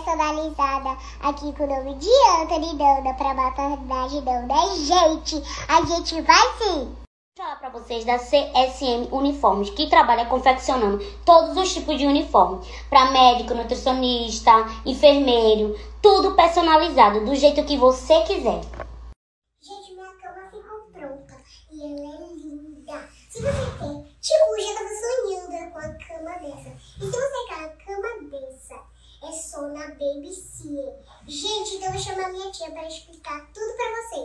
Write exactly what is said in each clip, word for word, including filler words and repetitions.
personalizada aqui com o nome de Anthony, Dana, pra maternidade não, né, gente? A gente vai sim! Vou falar pra vocês da C S M Uniformes, que trabalha confeccionando todos os tipos de uniforme, para médico, nutricionista, enfermeiro, tudo personalizado, do jeito que você quiser. Gente, minha cama ficou pronta e ela é linda. Se você quer, tipo, já tava sonhando com a cama dessa. E se você quer a cama dessa, é só na babycity. Gente, então eu vou chamar minha tia para explicar tudo pra vocês.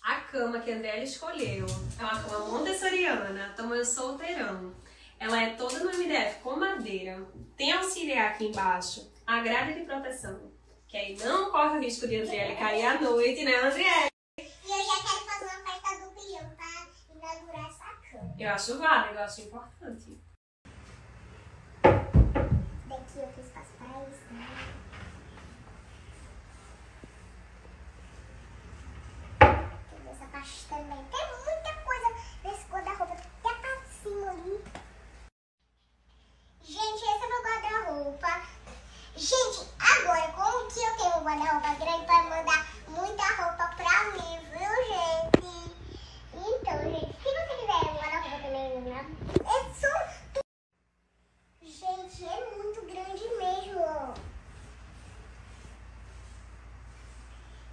A cama que a Andrielly escolheu é uma cama montessoriana, tamanho solteirão. Ela é toda no M D F com madeira, tem auxiliar aqui embaixo, a grade de proteção, que aí não corre o risco de Andrielly cair à noite, né, Andrielly? E eu já quero fazer uma festa do bilhão pra inaugurar essa cama. Eu acho válido, eu acho importante. Daqui eu fiz passo pra isso, né? Também. Tem muita coisa nesse guarda-roupa, até pra cima ali. Gente, esse é meu guarda-roupa. Gente, agora, como que eu tenho um guarda-roupa grande pra mandar muita roupa pra mim, viu, gente? Então, gente, se você quiser um guarda-roupa também, né? É só... Gente, é muito grande mesmo.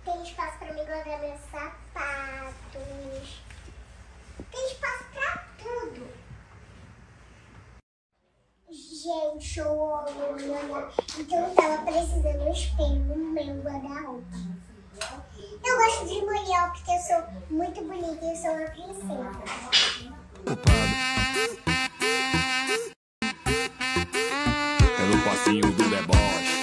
Tem espaço pra mim guardar meu sapato. Tem espaço pra tudo. Gente, eu amo meu guarda-roupa. Então eu tava precisando de um espelho no meu guarda-roupa. Eu gosto de mulher porque eu sou muito bonita e eu sou uma princesa. Era o passinho do deboche.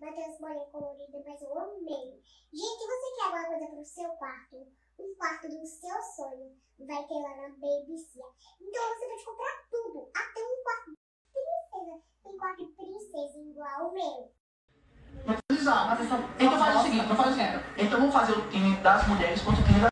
Matheus Bolinha colorida, mas eu amei. Gente, você quer alguma coisa pro seu quarto? Um quarto do seu sonho vai ter lá na babycity. Então você pode comprar tudo, até um quarto de princesa. Tem quarto de princesa igual o meu. Mas, Lisa, mas, então, então faz o seguinte, não faz o seguinte. Então vamos fazer o time das mulheres contra o time da...